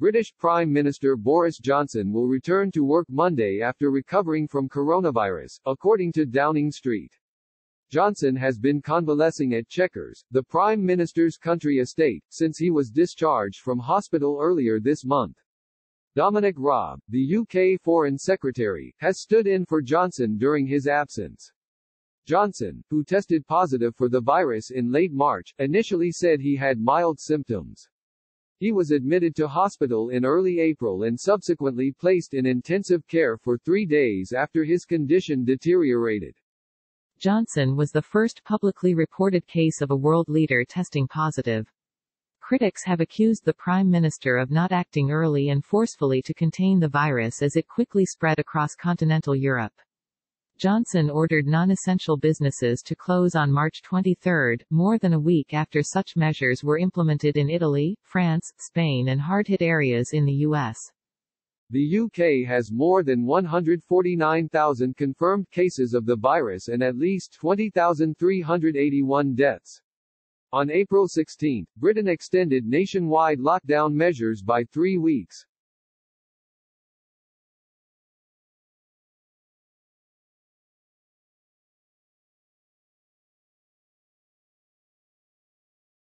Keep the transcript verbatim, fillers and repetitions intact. British Prime Minister Boris Johnson will return to work Monday after recovering from coronavirus, according to Downing Street. Johnson has been convalescing at Chequers, the Prime Minister's country estate, since he was discharged from hospital earlier this month. Dominic Raab, the U K Foreign Secretary, has stood in for Johnson during his absence. Johnson, who tested positive for the virus in late March, initially said he had mild symptoms. He was admitted to hospital in early April and subsequently placed in intensive care for three days after his condition deteriorated. Johnson was the first publicly reported case of a world leader testing positive. Critics have accused the Prime Minister of not acting early and forcefully to contain the virus as it quickly spread across continental Europe. Johnson ordered non-essential businesses to close on March twenty-third, more than a week after such measures were implemented in Italy, France, Spain and hard-hit areas in the U S. The U K has more than one hundred forty-nine thousand confirmed cases of the virus and at least twenty thousand three hundred eighty-one deaths. On April sixteenth, Britain extended nationwide lockdown measures by three weeks.